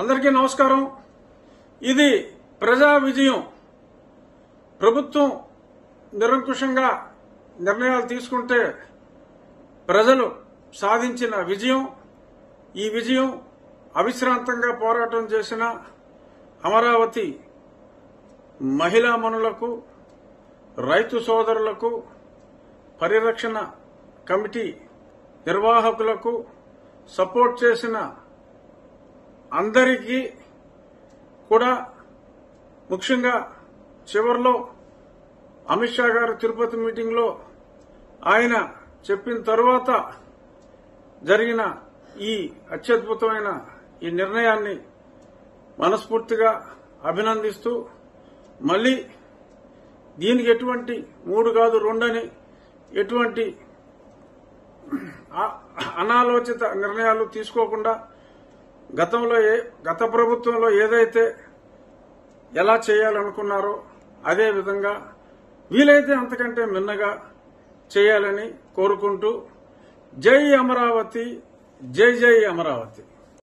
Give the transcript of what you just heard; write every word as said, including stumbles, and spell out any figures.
అందరికీ నమస్కారం। ఇది ప్రజా విజయం। ప్రభుత్వం నిరంకుశంగా నిర్ణయాలు తీసుకుంటే ప్రజలు సాధించిన విజయం। ఈ విజయం అవిశ్రాంతంగా పోరాటం చేసిన అమరావతి మహిళా మనులకు, రైతు సోదరులకు, పరిరక్షణ కమిటీ నిర్వాహకులకు సపోర్ట్ చేసిన అందరికీ కూడా, ముఖ్యంగా చివర్లో అమిత్ షా గారు తిరుపతి మీటింగ్లో ఆయన చెప్పిన తర్వాత జరిగిన ఈ అత్యద్భుతమైన ఈ నిర్ణయాన్ని మనస్ఫూర్తిగా అభినందిస్తూ, మళ్లీ దీనికి ఎటువంటి మూడు కాదు రెండని ఎటువంటి అనాలోచిత నిర్ణయాలు తీసుకోకుండా గతంలో గత ప్రభుత్వంలో ఏదైతే ఎలా చేయాలనుకున్నారో అదే విధంగా వీలైతే అంతకంటే మిన్నగా చేయాలని కోరుకుంటూ, జై అమరావతి, జై జై అమరావతి।